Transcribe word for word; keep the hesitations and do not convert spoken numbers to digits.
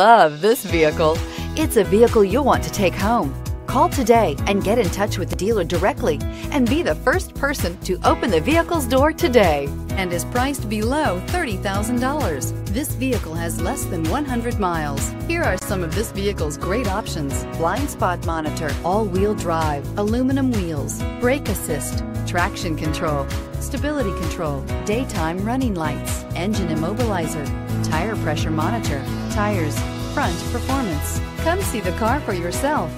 Love this vehicle. It's a vehicle you'll want to take home. Call today and get in touch with the dealer directly and be the first person to open the vehicle's door today, and is priced below thirty thousand dollars. This vehicle has less than one hundred miles. Here are some of this vehicle's great options: blind spot monitor, all-wheel drive, aluminum wheels, brake assist, traction control, stability control, daytime running lights, engine immobilizer, tire pressure monitor, tires, front performance. Come see the car for yourself.